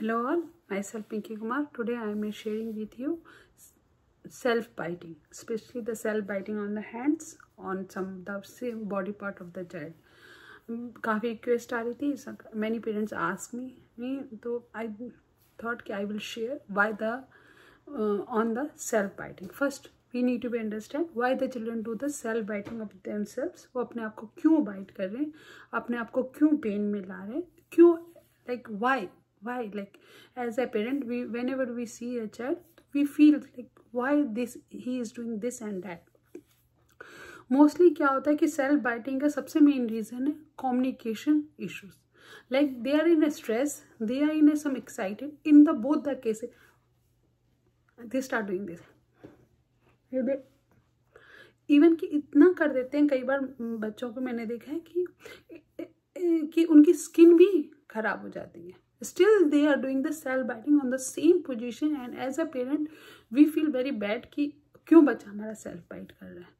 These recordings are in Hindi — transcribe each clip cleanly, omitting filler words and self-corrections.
Hello all, myself Pinki Kumar. Today I am sharing with you self-biting, especially the self-biting on the hands, on some the same body part of the child. काफ़ी request आ रही थी. Many parents asked me, तो I thought कि I will share why the on the self-biting. First, we need to be understand why the children do the self-biting of themselves. वो अपने आप को क्यों bite कर रहे हैं, अपने आप को क्यों pain में ला रहे हैं, क्यों like why like as a parent we whenever we see a child we feel like why this he is doing this and that. Mostly क्या होता है कि self biting का सबसे main reason है communication issues, like they are in a stress, they are in a some excited, in the both the cases they start doing this. Even कि इतना कर देते हैं, कई बार बच्चों को मैंने देखा है कि उनकी skin भी खराब हो जाती है. Still they are doing the self biting on the same position, and as a parent we feel very bad कि क्यों बच्चा हमारा self bite कर रहा है.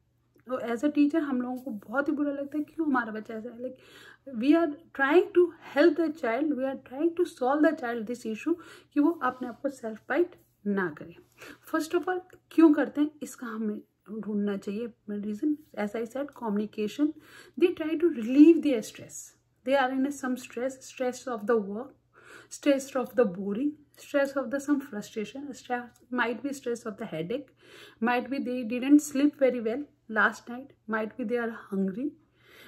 तो as a teacher हम लोगों को बहुत ही बुरा लगता है क्यों हमारा बच्चा ऐसा है. Like we are trying to help the child, we are trying to solve the child this issue कि वो अपने आप को self bite ना करे. First of all क्यों करते हैं इसका हमें ढूंढना चाहिए reason. As I said communication, they try to relieve their stress, they are in some stress of the work, stress of the boring, stress of the some frustration, stress might be stress of the headache, might be they didn't sleep very well last night, might be they are hungry,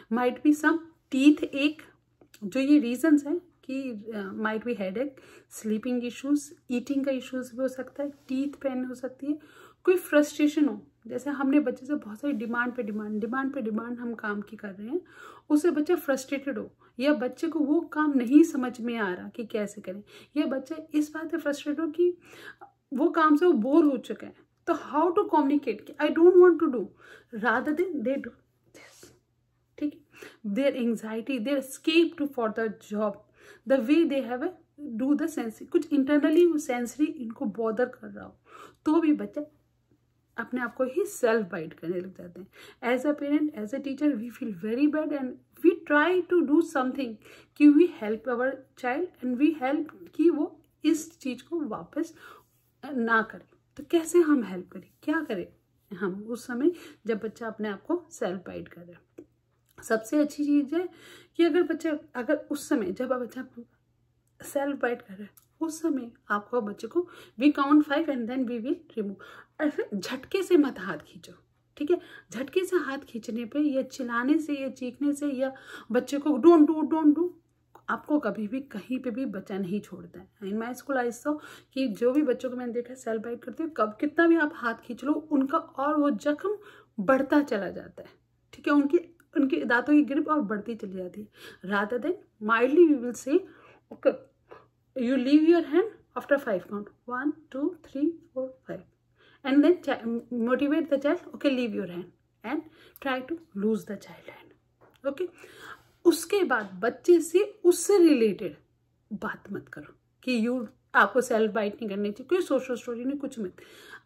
might be some teeth ache. जो ये reasons हैं कि might be headache, sleeping issues, eating का issues भी हो सकता है, teeth pain हो सकती है, कोई frustration हो. जैसे हमने बच्चे से बहुत सारी डिमांड पे डिमांड हम काम की कर रहे हैं, उससे बच्चा फ्रस्ट्रेटेड हो या बच्चे को वो काम नहीं समझ में आ रहा कि कैसे करें, या बच्चा इस बात से फ्रस्ट्रेटेड हो कि वो काम से वो बोर हो चुका है. तो हाउ टू कम्युनिकेट कि I don't want to do rather than they do this. ठीक है, there anxiety, there escape to for the job, the way they have do the sensory, कुछ इंटरनली वो सेंसरी इनको बॉदर कर रहा हो तो भी बच्चा अपने आप को ही सेल्फ बाइट करने लग जाते हैं. As a parent, as a teacher we feel very bad and we try to do something कि we help our child and we help कि वो इस चीज़ को वापस ना करें. तो कैसे हम हेल्प करें, क्या करें हम उस समय जब बच्चा अपने आप को सेल्फ बाइट करे. सबसे अच्छी चीज़ है कि अगर उस समय जब बच्चा सेल्फ बाइट करे उस समय आपको बच्चे को we count 5 and then we will remove. फिर झटके से मत हाथ खींचो. ठीक है, झटके से हाथ खींचने पे या चिल्लाने से या चीखने से या बच्चे को डोंट डू आपको कभी भी कहीं पे भी बच्चा नहीं छोड़ता है. इन माई स्कूल आई सॉ कि जो भी बच्चों को मैंने देखा सेल्फ बाइट करते हुए, कब कितना भी आप हाथ खींच लो उनका और वो जख्म बढ़ता चला जाता है. ठीक है, उनके दांतों की ग्रिप और बढ़ती चली जाती है. Rather than mildly we will say okay you leave your hand after 5 count, 1 2 3 4 5, and then motivate the child, okay leave your hand and try to lose the child hand. okay, उसके बाद बच्चे से उससे रिलेटेड बात मत करो कि यू आपको सेल्फ बाइट नहीं करनी चाहिए, कोई सोशल स्टोरी नहीं, कुछ मत.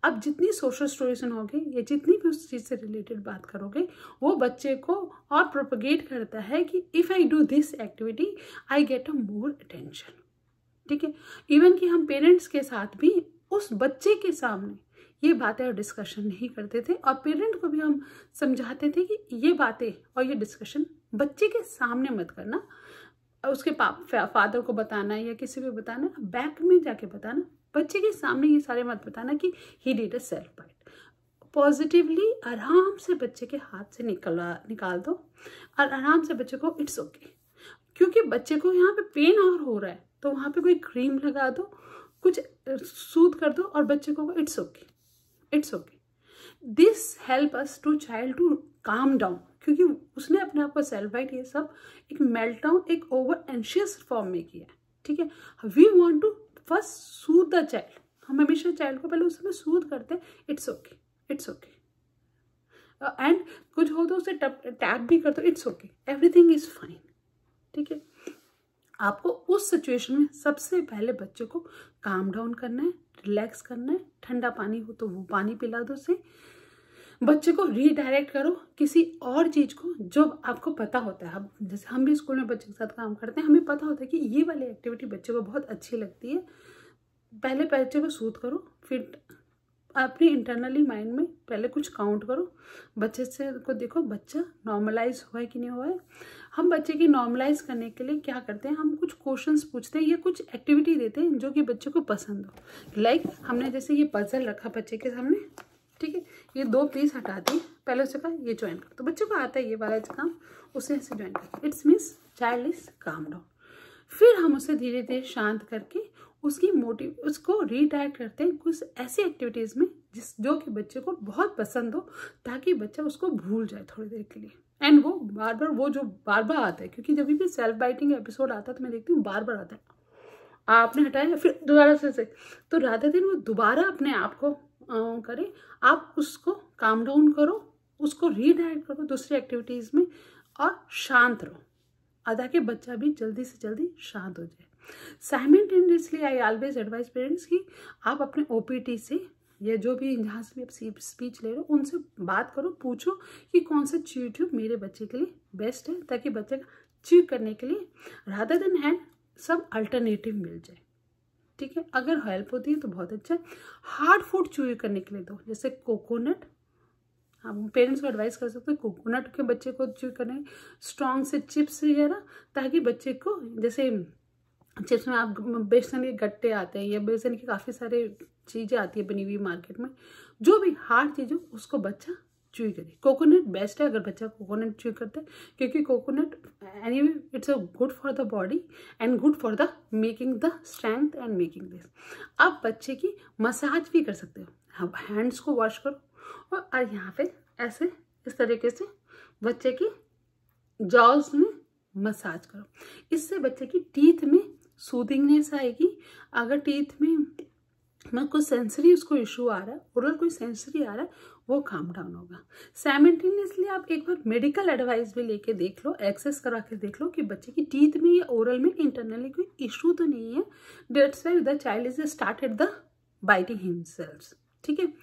अब जितनी सोशल स्टोरीज होंगे या जितनी भी उस चीज़ से रिलेटेड बात करोगे वो बच्चे को और प्रोपोगेट करता है कि if I do this activity I get a more attention. ठीक है, इवन कि हम पेरेंट्स के साथ भी उस बच्चे के सामने ये बातें और डिस्कशन नहीं करते थे, और पेरेंट को भी हम समझाते थे कि ये बातें और ये डिस्कशन बच्चे के सामने मत करना, उसके फादर को बताना या किसी को बताना, बैक में जाके बताना, बच्चे के सामने ये सारे मत बताना कि he did a self bite. Positively आराम से बच्चे के हाथ से निकाल दो और आराम से बच्चे को इट्स ओके. क्योंकि बच्चे को यहाँ पे पेन और हो रहा है तो वहाँ पे कोई क्रीम लगा दो, कुछ सूद कर दो और बच्चे को it's okay it's okay. This help us to child to calm down, क्योंकि उसने अपने आप को सेल्फ बाइट ये सब एक मेल्ट डाउन, एक ओवर एंशियस फॉर्म में किया. ठीक है, we want to first soothe the child. हम हमेशा चाइल्ड को पहले उस समय सूद करते हैं it's okay it's okay, and कुछ हो तो उसे टैप भी कर दो it's okay, everything is fine. ठीक है, आपको उस सिचुएशन में सबसे पहले बच्चे को काम डाउन करना है, रिलैक्स करना है, ठंडा पानी हो तो वो पानी पिला दो उसे, बच्चे को रीडायरेक्ट करो किसी और चीज़ को जो आपको पता होता है। हम जैसे हम भी स्कूल में बच्चों के साथ काम करते हैं, हमें पता होता है कि ये वाली एक्टिविटी बच्चे को बहुत अच्छी लगती है। पहले बच्चे को सूद करो, फिर अपनी इंटरनली माइंड में पहले कुछ काउंट करो, बच्चे से को देखो बच्चा नॉर्मलाइज हुआ है कि नहीं हुआ है। हम बच्चे की नॉर्मलाइज करने के लिए क्या करते हैं, हम कुछ क्वेश्चंस पूछते हैं या कुछ एक्टिविटी देते हैं जो कि बच्चे को पसंद हो। लाइक हमने जैसे ये पजल रखा बच्चे के सामने, ठीक है, ये दो पीस हटा दी, पहले उसे कहा ये ज्वाइन कर, तो बच्चे को आता है ये वाला काम, उसे ऐसे ज्वाइन कर। It's means child is calm down. फिर हम उसे धीरे धीरे शांत करके उसकी मोटिव उसको रीडायरेक्ट करते हैं कुछ ऐसी एक्टिविटीज़ में जिस जो कि बच्चे को बहुत पसंद हो, ताकि बच्चा उसको भूल जाए थोड़ी देर के लिए। एंड वो बार बार वो जो बार बार आता है, क्योंकि जब भी सेल्फ बाइटिंग एपिसोड आता है तो मैं देखती हूँ बार बार आता है, आपने हटाया फिर दोबारा से, तो राधा दिन वो दोबारा अपने आप को करे। आप उसको काम डाउन करो, उसको रीडायरेक्ट करो दूसरी एक्टिविटीज़ में और शांत रहो, ताकि बच्चा भी जल्दी से जल्दी शांत हो जाए। Simultaneously I always advise parents कि आप अपने ओपीटी से या जो भी जहाँ से भी आप स्पीच ले रहे हो उनसे बात करो, पूछो कि कौन सा ट्यूब मेरे बच्चे के लिए बेस्ट है, ताकि बच्चे का चीव करने के लिए रादर देन हैंड सब अल्टरनेटिव मिल जाए, ठीक है। अगर हेल्प होती है तो बहुत अच्छा है। हार्ड फूड च्यू करने के लिए दो, जैसे कोकोनट, हम पेरेंट्स को एडवाइस कर सकते हैं कोकोनट के बच्चे को च्यू करें, स्ट्रॉन्ग से चिप्स वगैरह, ताकि बच्चे को जैसे चिप्स में आप बेसन के गट्टे आते हैं या बेसन की काफ़ी सारे चीज़ें आती है बनी हुई मार्केट में, जो भी हार्ड चीज़ हो उसको बच्चा च्यू करे। कोकोनट बेस्ट है अगर बच्चा कोकोनट च्यू करता है, क्योंकि coconut anyway it's a good for the body and good for the making the strength and making this. आप बच्चे की मसाज भी कर सकते हो, आप हैंड्स को वॉश करो और यहाँ पे ऐसे इस तरीके से बच्चे की जॉज में मसाज करो। इससे बच्चे की टीथ में सूदिंगनेस आएगी। अगर टीथ में कोई सेंसरी उसको इशू आ रहा है, ओरल कोई सेंसरी आ रहा है, वो काम डाउन होगा। साइमल्टेनियसली आप एक बार मेडिकल एडवाइस भी लेके देख लो, एक्सेस करा के देख लो कि बच्चे की टीथ में या ओरल में इंटरनली कोई इशू तो नहीं है। That's why the child is started the biting himself, ठीक है।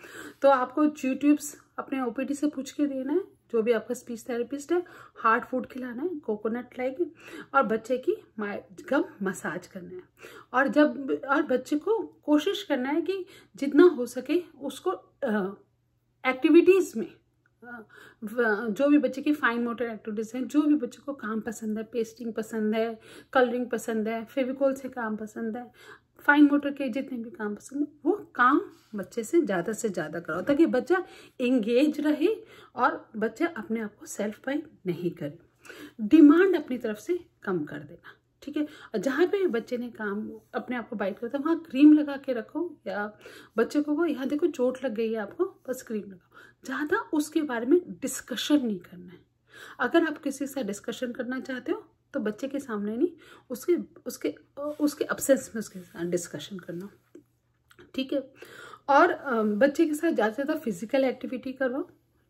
तो आपको च्यू ट्यूब्स अपने ओपीडी से पूछ के देना है, जो भी आपका स्पीच थेरेपिस्ट है। हार्ड फूड खिलाना है, कोकोनट लाइए, और बच्चे की गम मसाज करना है। और बच्चे को कोशिश करना है कि जितना हो सके उसको एक्टिविटीज़ में जो भी बच्चे की फाइन मोटर एक्टिविटीज़ हैं, जो भी बच्चे को काम पसंद है, पेस्टिंग पसंद है, कलरिंग पसंद है, फेविकोल से काम पसंद है, फाइन मोटर के जितने भी काम पसंद है, वो काम बच्चे से ज़्यादा कराओ, ताकि बच्चा एंगेज रहे और बच्चा अपने आप को सेल्फ बाइट नहीं करे। डिमांड अपनी तरफ से कम कर देना, ठीक है। जहाँ पे बच्चे ने काम अपने आप को बाइट करता है, वहाँ क्रीम लगा के रखो, या बच्चे को वो यहाँ देखो चोट लग गई है आपको, बस क्रीम लगाओ। ज़्यादा उसके बारे में डिस्कशन नहीं करना है। अगर आप किसी से डिस्कशन करना चाहते हो तो बच्चे के सामने नहीं, उसके उसके उसके अब्सेंस में उसके साथ डिस्कशन करना, ठीक है। और बच्चे के साथ ज़्यादा से ज़्यादा फिजिकल एक्टिविटी करो,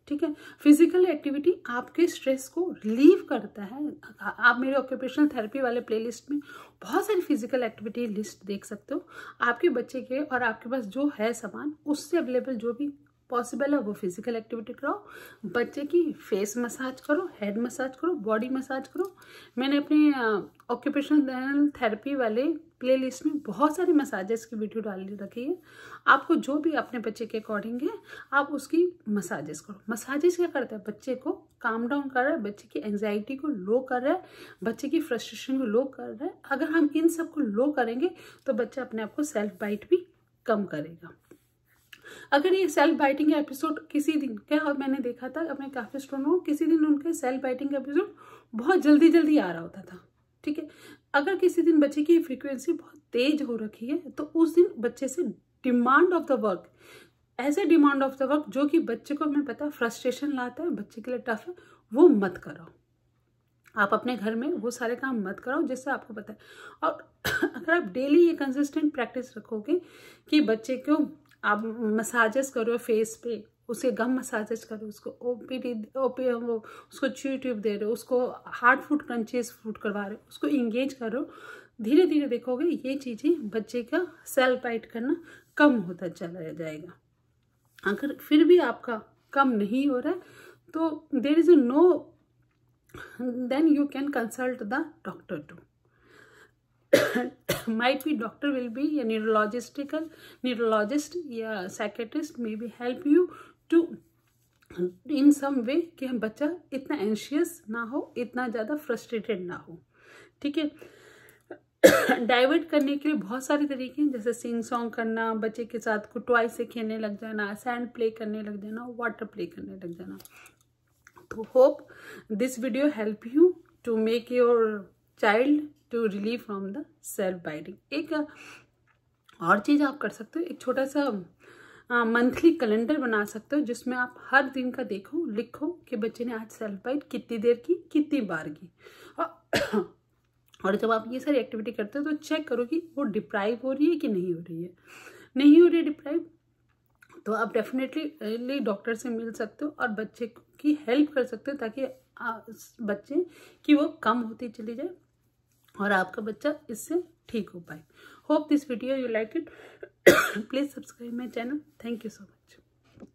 ठीक है। फिजिकल एक्टिविटी आपके स्ट्रेस को रिलीव करता है। आप मेरे ऑक्यूपेशनल थेरेपी वाले प्लेलिस्ट में बहुत सारी फिजिकल एक्टिविटी लिस्ट देख सकते हो। आपके बच्चे के और आपके पास जो है सामान, उससे अवेलेबल जो भी पॉसिबल है वो फिजिकल एक्टिविटी कराओ। बच्चे की फेस मसाज करो, हेड मसाज करो, बॉडी मसाज करो। मैंने अपने ऑक्यूपेशनल थेरेपी वाले प्लेलिस्ट में बहुत सारी मसाजेस की वीडियो डाल रखी है। आपको जो भी अपने बच्चे के अकॉर्डिंग है आप उसकी मसाजेस करो। मसाजेस क्या करता है, बच्चे को काम डाउन कर रहा है, बच्चे की एंजाइटी को लो कर रहा है, बच्चे की फ्रस्ट्रेशन को लो कर रहा है। अगर हम इन सब को लो करेंगे तो बच्चा अपने आप को सेल्फ बाइट भी कम करेगा। अगर ये सेल्फ बाइटिंग एपिसोड किसी दिन क्या मैंने देखा था अपने काफ़ी स्टूडेंट को, किसी दिन उनके सेल्फ बाइटिंग एपिसोड बहुत जल्दी जल्दी आ रहा होता था, ठीक है। अगर किसी दिन बच्चे की फ्रीक्वेंसी बहुत तेज हो रखी है तो उस दिन बच्चे से demand of the work, as a demand of the work जो कि बच्चे को हमें पता है फ्रस्ट्रेशन लाता है, बच्चे के लिए टफ है, वो मत कराओ। आप अपने घर में वो सारे काम मत कराओ जिससे आपको पता है। और अगर आप डेली ये कंसिस्टेंट प्रैक्टिस रखोगे कि बच्चे को आप मसाजेस करो फेस पे, उसे गम मसाजेस करो, उसको ओपी वो उसको च्यू ट्यूब दे रहे हो, उसको हार्ड फूड क्रंचेस फूड करवा रहे हो, उसको इंगेज करो, धीरे धीरे देखोगे ये चीज़ें बच्चे का सेल्फ बाइट करना कम होता चला जाएगा। अगर फिर भी आपका कम नहीं हो रहा है, तो there is no, then you can consult the doctor too. Might be doctor will be a neurologist या psychiatrist may be help you to in some way कि हम बच्चा इतना anxious ना हो, इतना ज़्यादा frustrated ना हो. ठीक है, डाइवर्ट करने के लिए बहुत सारे तरीके हैं, जैसे सिंग सॉन्ग करना, बच्चे के साथ को टॉय से खेलने लग जाना, सैंड प्ले करने लग जाना, वाटर प्ले करने लग जाना. तो hope this video help you to make your child to relieve from the self biting. एक और चीज़ आप कर सकते हो, एक छोटा सा मंथली कैलेंडर बना सकते हो जिसमें आप हर दिन का देखो, लिखो कि बच्चे ने आज सेल्फ बाइट कितनी देर की, कितनी बार की. और जब आप ये सारी एक्टिविटी करते हो तो चेक करो कि वो डिप्राइव हो रही है कि नहीं हो रही है. नहीं हो रही डिप्राइव तो आप डेफिनेटली डॉक्टर से मिल सकते हो और बच्चे की हेल्प कर सकते हो ताकि बच्चे की वो कम होती चली जाए और आपका बच्चा इससे ठीक हो पाए. Hope this video you like it. Please subscribe my channel. Thank you so much.